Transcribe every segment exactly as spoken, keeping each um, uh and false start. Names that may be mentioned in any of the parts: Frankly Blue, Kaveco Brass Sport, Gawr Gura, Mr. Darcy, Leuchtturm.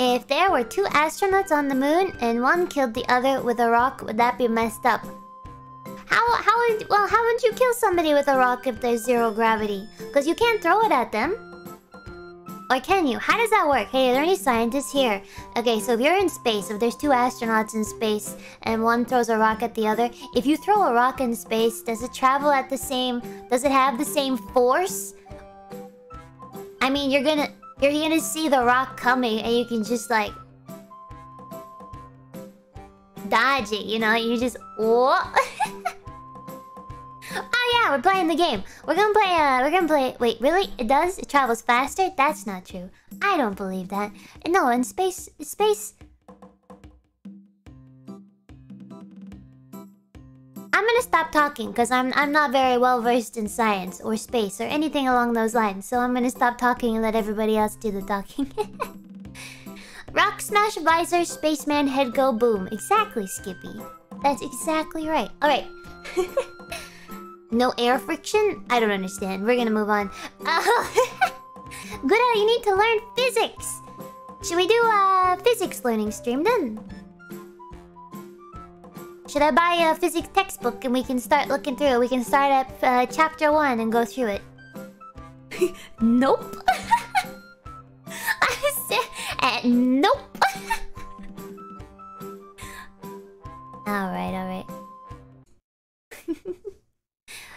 If there were two astronauts on the moon and one killed the other with a rock, would that be messed up? How, how would, well, how would you kill somebody with a rock if there's zero gravity? Because you can't throw it at them. Or can you? How does that work? Hey, are there any scientists here? Okay, so if you're in space, if there's two astronauts in space and one throws a rock at the other, if you throw a rock in space, does it travel at the same... does it have the same force? I mean, you're gonna... you're gonna see the rock coming and you can just like... dodge it, you know? You just... whoa! Oh yeah, we're playing the game. We're gonna play, uh, we're gonna play... Wait, really? It does? It travels faster? That's not true. I don't believe that. No, in space... Space... I'm gonna stop talking, because I'm, I'm not very well versed in science, or space, or anything along those lines. So I'm gonna stop talking and let everybody else do the talking. Rock smash visor, spaceman head go boom. Exactly, Skippy. That's exactly right. Alright. No air friction? I don't understand. We're gonna move on. Oh. Gura, you need to learn physics! Should we do a physics learning stream then? Should I buy a physics textbook and we can start looking through it? We can start at uh, chapter one and go through it. Nope. I said, uh, nope. Alright, alright.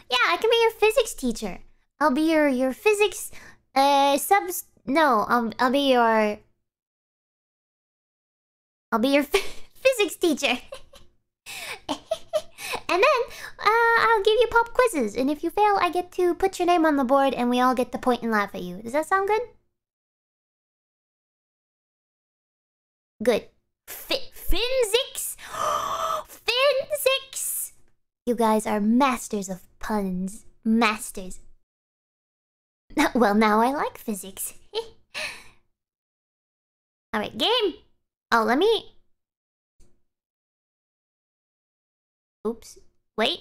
Yeah, I can be your physics teacher. I'll be your your physics uh subs no, I'll I'll be your I'll be your physics teacher. And then uh I'll give you pop quizzes, and if you fail, I get to put your name on the board and we all get to point and laugh at you. Does that sound good? Good. Fi- Finzics. Finzics. You guys are masters of puns. Masters. Well, now I like physics. Alright, game! Oh, let me... Oops. Wait.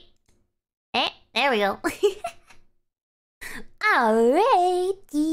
Eh, there we go. Alrighty.